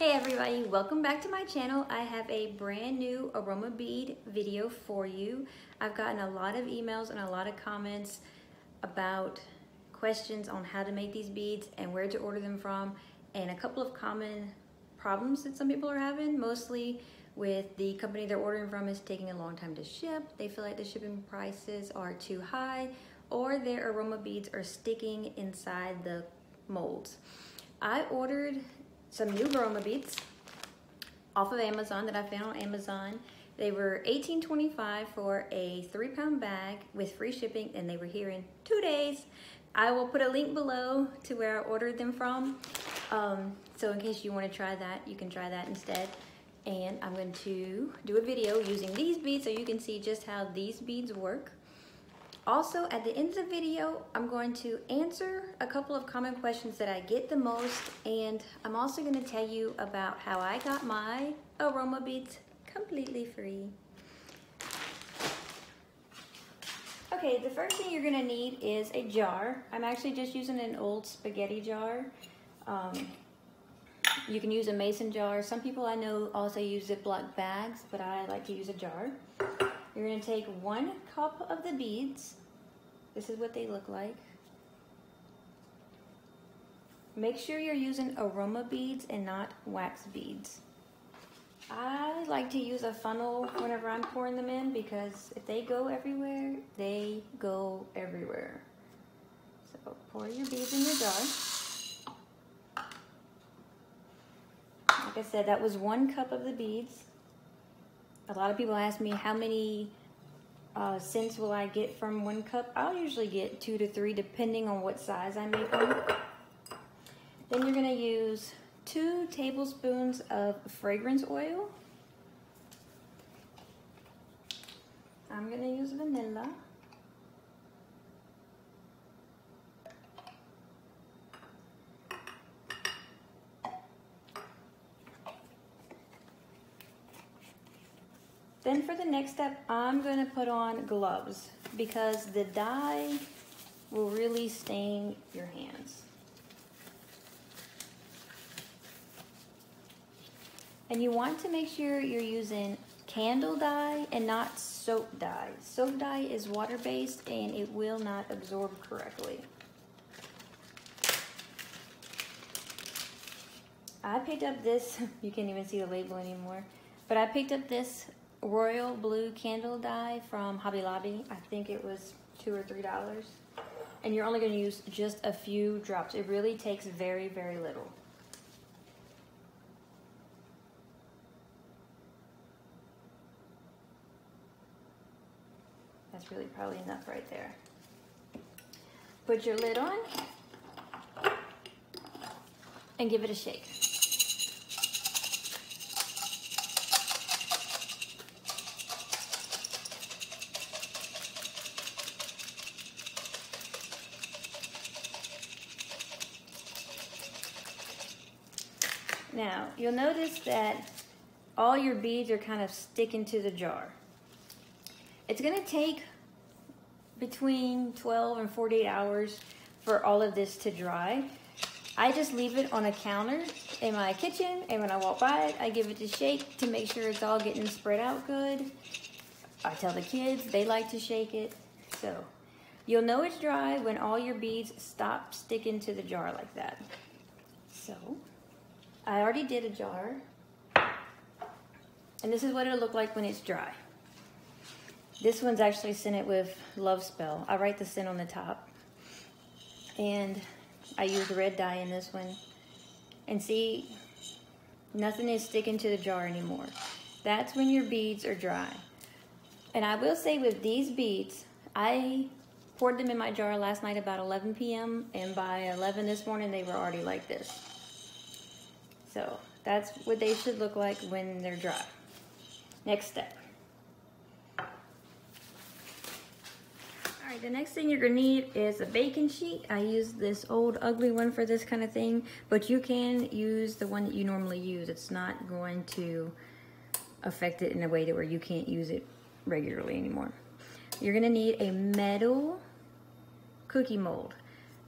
Hey everybody, welcome back to my channel. I have a brand new aroma bead video for you. I've gotten a lot of emails and a lot of comments about questions on how to make these beads and where to order them from, and a couple of common problems that some people are having, mostly with the company they're ordering from is taking a long time to ship. They feel like the shipping prices are too high, or their aroma beads are sticking inside the molds. I ordered some new aroma beads off of Amazon that I found on Amazon. They were $18.25 for a 3-pound bag with free shipping, and they were here in 2 days. I will put a link below to where I ordered them from. So in case you want to try that, you can try that instead. And I'm going to do a video using these beads so you can see just how these beads work. Also, at the end of the video, I'm going to answer a couple of common questions that I get the most, and I'm also going to tell you about how I got my aroma beads completely free. Okay, the first thing you're going to need is a jar. I'm actually just using an old spaghetti jar. You can use a mason jar. Some people I know also use Ziploc bags, but I like to use a jar. You're going to take 1 cup of the beads. This is what they look like. Make sure you're using aroma beads and not wax beads. I like to use a funnel whenever I'm pouring them in, because if they go everywhere, they go everywhere. So pour your beads in your jar. Like I said, that was 1 cup of the beads. A lot of people ask me how many cents will I get from 1 cup. I'll usually get 2 to 3 depending on what size I make them. Then you're gonna use 2 tablespoons of fragrance oil. I'm gonna use vanilla. Then for the next step, I'm gonna put on gloves because the dye will really stain your hands. And you want to make sure you're using candle dye and not soap dye. Soap dye is water-based and it will not absorb correctly. I picked up this, you can't even see the label anymore, but I picked up this royal blue candle dye from Hobby Lobby. I think it was $2 or $3, and you're only going to use just a few drops. It really takes very, very little. That's really probably enough right there. Put your lid on and give it a shake. Now, you'll notice that all your beads are kind of sticking to the jar. It's gonna take between 12 and 48 hours for all of this to dry. I just leave it on a counter in my kitchen, and when I walk by it, I give it a shake to make sure it's all getting spread out good. I tell the kids, they like to shake it. So, you'll know it's dry when all your beads stop sticking to the jar like that. So, I already did a jar, and this is what it'll look like when it's dry. This one's actually scented with Love Spell. I write the scent on the top, and I use red dye in this one. And see, nothing is sticking to the jar anymore. That's when your beads are dry. And I will say with these beads, I poured them in my jar last night about 11 p.m., and by 11 this morning they were already like this. So that's what they should look like when they're dry. Next step. All right, the next thing you're gonna need is a baking sheet. I use this old ugly one for this kind of thing, but you can use the one that you normally use. It's not going to affect it in a way that where you can't use it regularly anymore. You're gonna need a metal cookie mold.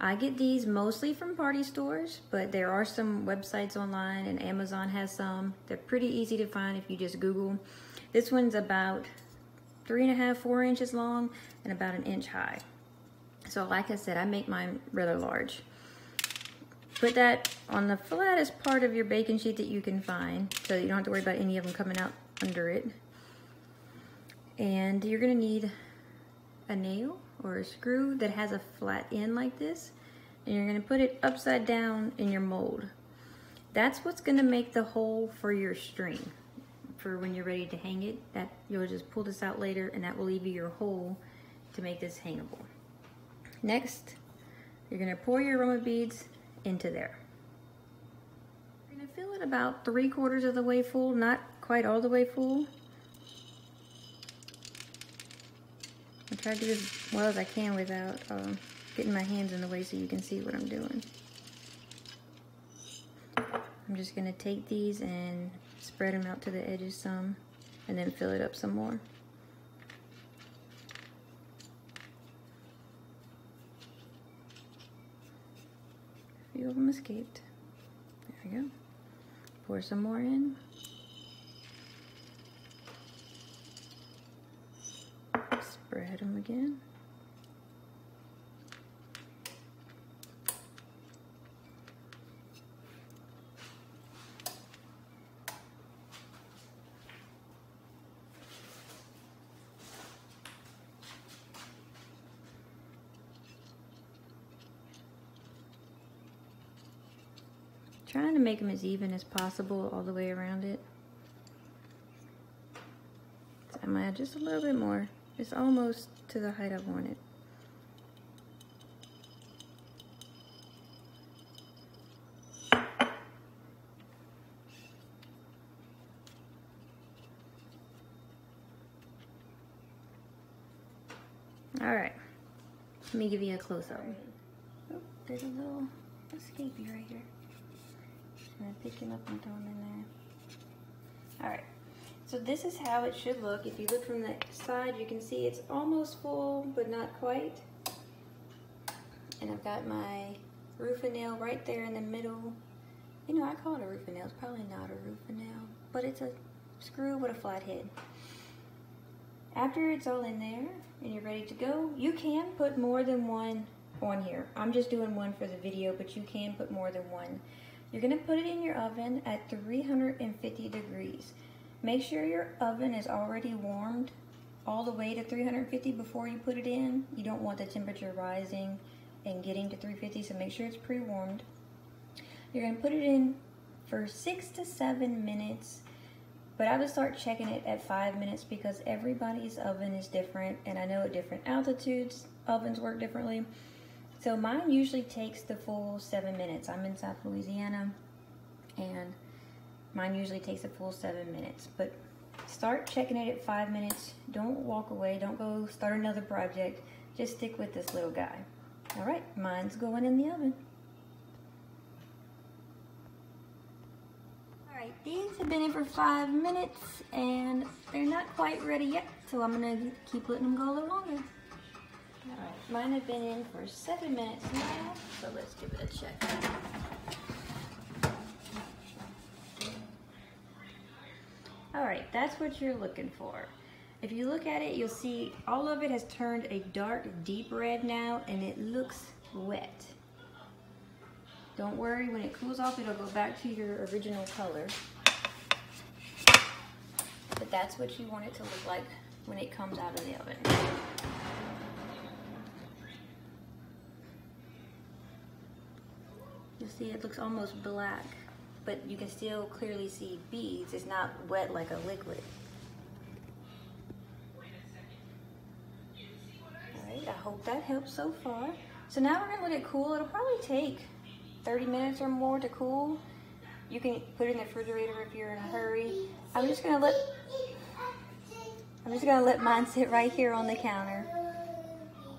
I get these mostly from party stores, but there are some websites online and Amazon has some. They're pretty easy to find if you just Google. This one's about 3.5 to 4 inches long and about 1 inch high. So like I said, I make mine rather large. Put that on the flattest part of your baking sheet that you can find, so you don't have to worry about any of them coming out under it. And you're gonna need a nail or a screw that has a flat end like this, and you're gonna put it upside down in your mold. That's what's gonna make the hole for your string. For when you're ready to hang it, that you'll just pull this out later, and that will leave you your hole to make this hangable. Next, you're gonna pour your aroma beads into there. You're gonna fill it about 3/4 of the way full, not quite all the way full. I try to do as well as I can without getting my hands in the way so you can see what I'm doing. I'm just gonna take these and spread them out to the edges some, and then fill it up some more. A few of them escaped. There we go. Pour some more in. Spread them again. Trying to make them as even as possible all the way around it. So I'm gonna add just a little bit more. It's almost to the height I want it. All right, let me give you a close-up. Oh, there's a little escapey right here. I'm picking up and throwing in there. All right, so this is how it should look. If you look from the side, you can see it's almost full, but not quite. And I've got my roof and nail right there in the middle. You know, I call it a roof and nail. It's probably not a roof and nail, but it's a screw with a flat head. After it's all in there and you're ready to go, you can put more than one on here. I'm just doing one for the video, but you can put more than one. You're gonna put it in your oven at 350 degrees. Make sure your oven is already warmed all the way to 350 before you put it in. You don't want the temperature rising and getting to 350, so make sure it's pre-warmed. You're gonna put it in for 6 to 7 minutes, but I would start checking it at 5 minutes because everybody's oven is different, and I know at different altitudes, ovens work differently. So mine usually takes the full 7 minutes. I'm in South Louisiana, and mine usually takes the full 7 minutes. But start checking it at 5 minutes. Don't walk away. Don't go start another project. Just stick with this little guy. All right, mine's going in the oven. All right, these have been in for 5 minutes, and they're not quite ready yet, so I'm gonna keep letting them go a little longer. All right, mine have been in for 7 minutes now, so let's give it a check. All right, that's what you're looking for. If you look at it, you'll see all of it has turned a dark, deep red now, and it looks wet. Don't worry, when it cools off, it'll go back to your original color. But that's what you want it to look like when it comes out of the oven. You'll see it looks almost black, but you can still clearly see beads. It's not wet like a liquid. All right, I hope that helps so far. So now we're gonna let it cool. It'll probably take 30 minutes or more to cool. You can put it in the refrigerator if you're in a hurry. I'm just gonna let mine sit right here on the counter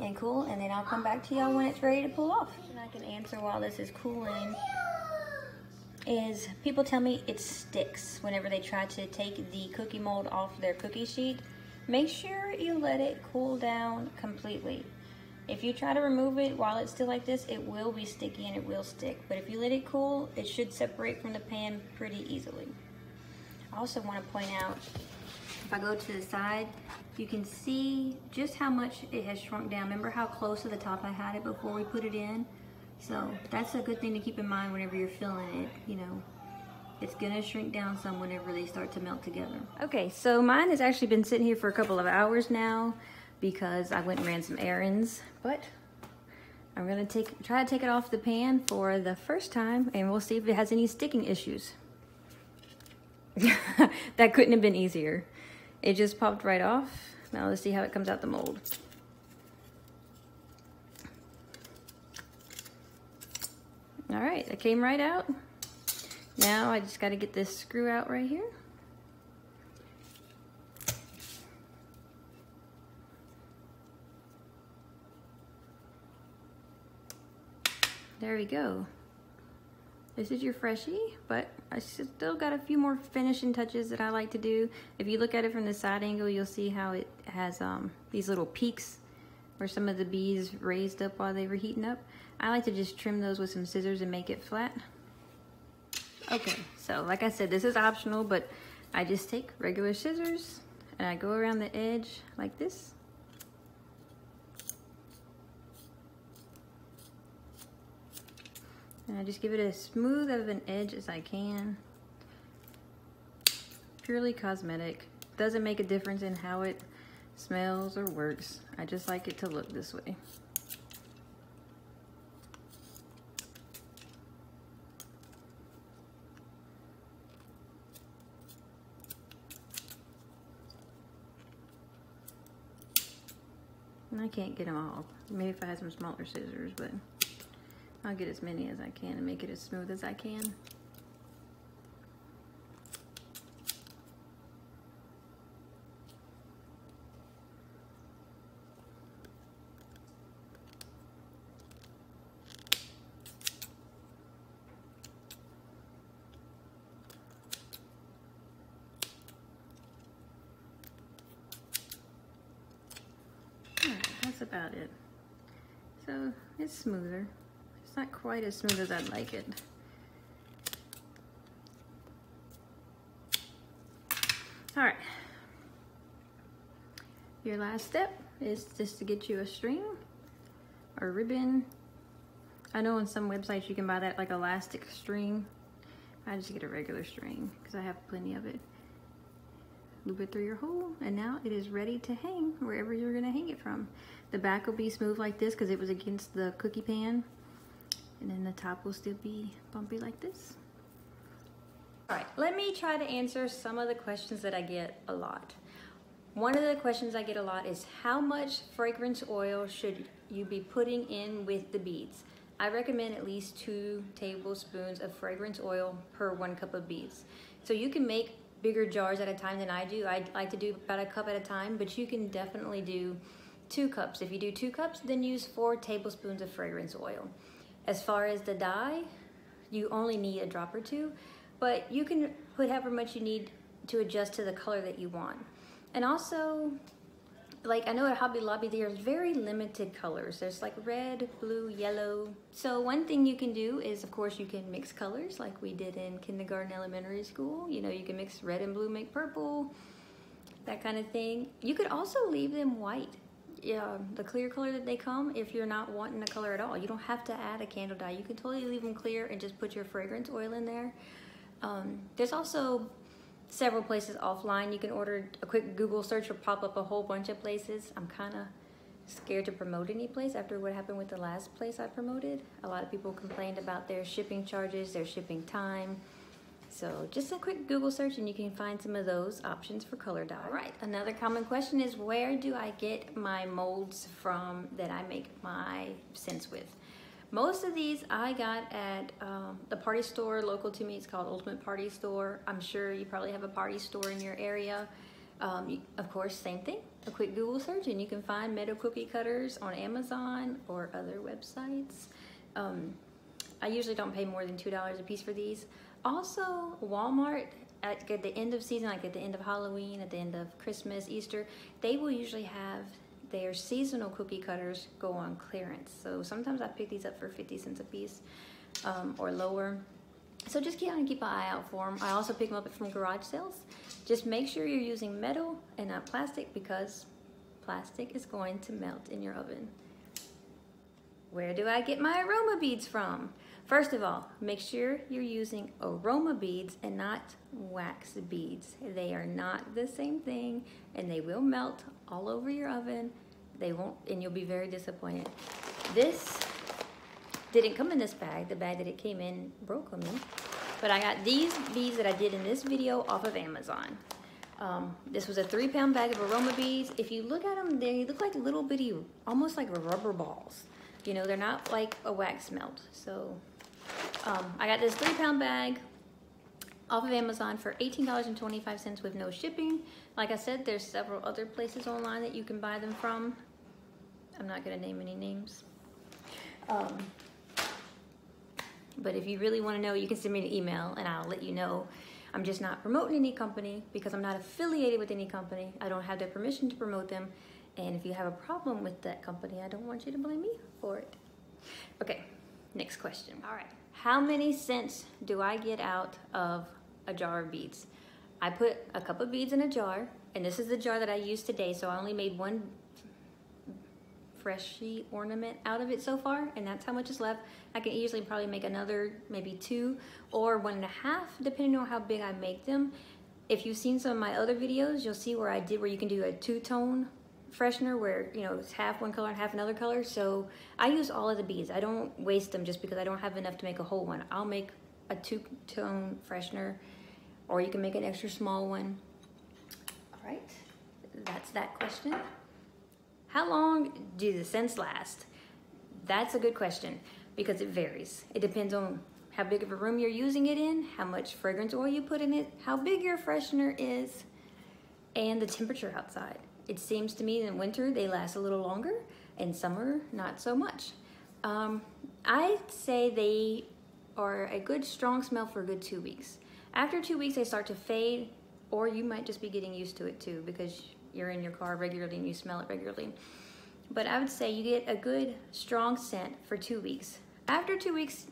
and cool, and then I'll come back to y'all when it's ready to pull off. And I can answer while this is cooling is people tell me it sticks whenever they try to take the cookie mold off their cookie sheet. Make sure you let it cool down completely. If you try to remove it while it's still like this, it will be sticky and it will stick. But if you let it cool, it should separate from the pan pretty easily. I also want to point out, if I go to the side, you can see just how much it has shrunk down. Remember how close to the top I had it before we put it in? So that's a good thing to keep in mind whenever you're filling it, you know. It's gonna shrink down some whenever they start to melt together. Okay, so mine has actually been sitting here for a couple of hours now because I went and ran some errands, but I'm gonna try to take it off the pan for the first time and we'll see if it has any sticking issues. That couldn't have been easier. It just popped right off. Now let's see how it comes out the mold. All right, it came right out. Now I just got to get this screw out right here. There we go. This is your freshie, but I still got a few more finishing touches that I like to do. If you look at it from the side angle, you'll see how it has these little peaks where some of the bees raised up while they were heating up. I like to just trim those with some scissors and make it flat. Okay, so like I said, this is optional, but I just take regular scissors and I go around the edge like this. And I just give it as smooth of an edge as I can. Purely cosmetic. Doesn't make a difference in how it smells or works. I just like it to look this way. I can't get them all. Maybe if I had some smaller scissors, but I'll get as many as I can and make it as smooth as I can. About it. So it's smoother. It's not quite as smooth as I'd like it. All right. Your last step is just to get you a string or ribbon. I know on some websites you can buy that like elastic string. I just get a regular string because I have plenty of it. Loop it through your hole, and now it is ready to hang wherever you're gonna hang it from. The back will be smooth like this because it was against the cookie pan, and then the top will still be bumpy like this. All right, let me try to answer some of the questions that I get a lot. One of the questions I get a lot is how much fragrance oil should you be putting in with the beads? I recommend at least 2 tablespoons of fragrance oil per 1 cup of beads. So you can make bigger jars at a time than I do. I like to do about 1 cup at a time, but you can definitely do 2 cups. If you do 2 cups, then use 4 tablespoons of fragrance oil. As far as the dye, you only need a drop or two, but you can put however much you need to adjust to the color that you want. And also, like I know at Hobby Lobby, there's very limited colors. There's like red, blue, yellow. So one thing you can do is, of course, you can mix colors like we did in kindergarten, elementary school. You know, you can mix red and blue, make purple, that kind of thing. You could also leave them white, the clear color that they come, if you're not wanting a color at all. You don't have to add a candle dye. You can totally leave them clear and just put your fragrance oil in there. There's also several places offline you can order. A quick Google search will pop up a whole bunch of places. I'm kind of scared to promote any place after what happened with the last place I promoted. A lot of people complained about their shipping charges, their shipping time. So just a quick Google search and you can find some of those options for color dye. All right, another common question is where do I get my molds from that I make my scents with? Most of these I got at the party store local to me. It's called Ultimate Party Store. I'm sure you probably have a party store in your area. Of course, same thing. A quick Google search and you can find metal cookie cutters on Amazon or other websites. I usually don't pay more than $2 a piece for these. Also, Walmart, at the end of season, like at the end of Halloween, at the end of Christmas, Easter, they will usually have their seasonal cookie cutters go on clearance. So sometimes I pick these up for 50 cents a piece or lower. So just keep an eye out for them. I also pick them up from garage sales. Just make sure you're using metal and not plastic, because plastic is going to melt in your oven. Where do I get my aroma beads from? First of all, make sure you're using aroma beads and not wax beads. They are not the same thing, and they will melt all over your oven. They won't, and you'll be very disappointed. This didn't come in this bag. The bag that it came in broke on me. But I got these beads that I did in this video off of Amazon. This was a 3-pound bag of aroma beads. If you look at them, they look like little bitty, almost like rubber balls. You know, they're not like a wax melt. So I got this 3-pound bag off of Amazon for $18.25 with no shipping. Like I said, there's several other places online that you can buy them from. I'm not gonna name any names. But if you really want to know, you can send me an email and I'll let you know. I'm just not promoting any company because I'm not affiliated with any company. I don't have their permission to promote them. And if you have a problem with that company, I don't want you to blame me for it. Okay, next question. All right, how many cents do I get out of a jar of beads? I put a cup of beads in a jar, and this is the jar that I used today, so I only made one freshy ornament out of it so far, and that's how much is left. I can easily probably make another, maybe 2 or 1.5, depending on how big I make them. If you've seen some of my other videos, you'll see where I did, where you can do a 2-tone freshener, where, you know, it's half one color and half another color. So I use all of the beads. I don't waste them just because I don't have enough to make a whole one. I'll make a 2-tone freshener, or you can make an extra small one. All right, that's that question. How long do the scents last? That's a good question because it varies. It depends on how big of a room you're using it in, how much fragrance oil you put in it, how big your freshener is, and the temperature outside. It seems to me in winter they last a little longer, and summer not so much. I'd say they are a good strong smell for a good 2 weeks. After 2 weeks they start to fade, or you might just be getting used to it too because you're in your car regularly and you smell it regularly. But I would say you get a good strong scent for 2 weeks. After 2 weeks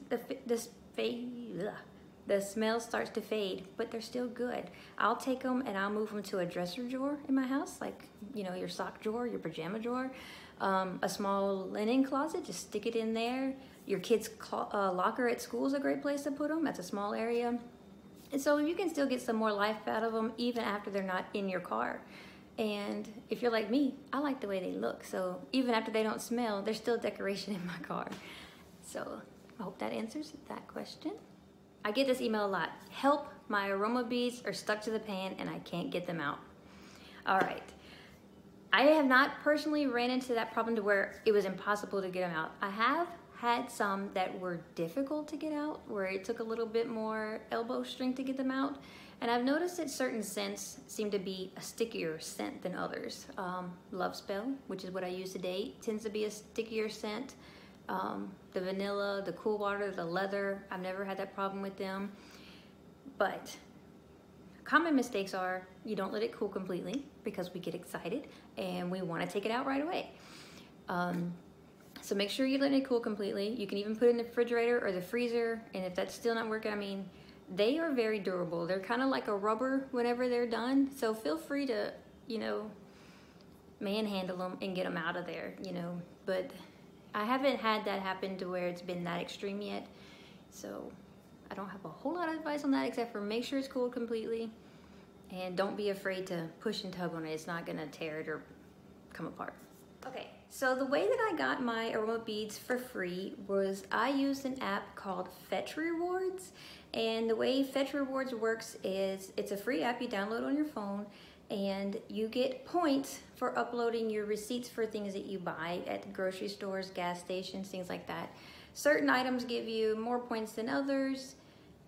the smell starts to fade, but they're still good. I'll take them and I'll move them to a dresser drawer in my house, like, you know, your sock drawer, your pajama drawer, a small linen closet, just stick it in there. Your kid's locker at school is a great place to put them. That's a small area. And so you can still get some more life out of them even after they're not in your car. And if you're like me, I like the way they look. So even after they don't smell, there's still decoration in my car. So I hope that answers that question. I get this email a lot. Help, my aroma beads are stuck to the pan and I can't get them out. All right. I have not personally ran into that problem to where it was impossible to get them out. I have had some that were difficult to get out, where it took a little bit more elbow strength to get them out. And I've noticed that certain scents seem to be a stickier scent than others. Love Spell, which is what I use today, tends to be a stickier scent. The vanilla, the cool water, the leather, I've never had that problem with them. But common mistakes are you don't let it cool completely because we get excited and we want to take it out right away. So make sure you let it cool completely. You can even put it in the refrigerator or the freezer, and if that's still not working, I mean, they are very durable. They're kind of like a rubber whenever they're done. So feel free to, you know, manhandle them and get them out of there, you know, but I haven't had that happen to where it's been that extreme yet, so I don't have a whole lot of advice on that except for make sure it's cooled completely and don't be afraid to push and tug on it. It's not gonna tear it or come apart. Okay, so the way that I got my aroma beads for free was I used an app called Fetch Rewards, and the way Fetch Rewards works is it's a free app you download on your phone, and you get points for uploading your receipts for things that you buy at grocery stores, gas stations, things like that. Certain items give you more points than others,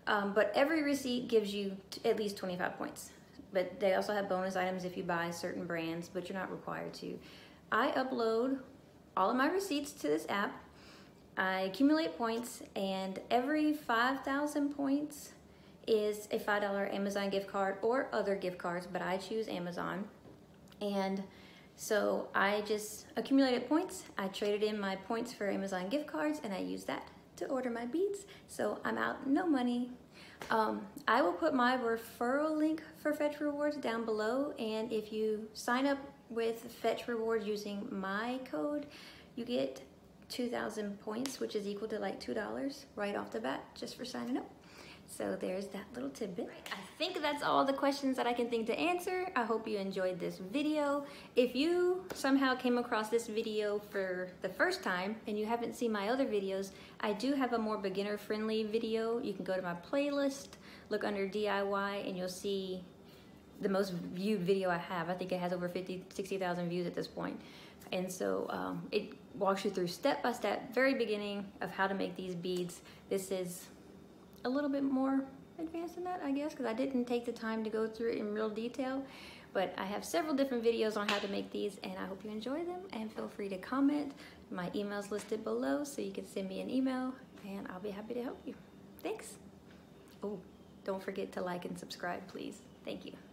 but every receipt gives you at least 25 points. But they also have bonus items if you buy certain brands, but you're not required to. I upload all of my receipts to this app. I accumulate points, and every 5,000 points is a $5 Amazon gift card or other gift cards, but I choose Amazon. And So I just accumulated points. I traded in my points for Amazon gift cards and I used that to order my beads. So I'm out no money. I will put my referral link for Fetch Rewards down below, and if you sign up with Fetch Rewards using my code, you get 2,000 points, which is equal to like $2 right off the bat just for signing up. So there's that little tidbit. Right, I think that's all the questions that I can think to answer. I hope you enjoyed this video. If you somehow came across this video for the first time and you haven't seen my other videos, I do have a more beginner-friendly video. You can go to my playlist, look under DIY, and you'll see the most viewed video I have. I think it has over 60,000 views at this point. And so it walks you through step-by-step, very beginning of how to make these beads. This is a little bit more advanced than that, I guess, because I didn't take the time to go through it in real detail, but I have several different videos on how to make these, and I hope you enjoy them, and feel free to comment. My email's listed below, so you can send me an email, and I'll be happy to help you. Thanks. Oh, don't forget to like and subscribe, please. Thank you.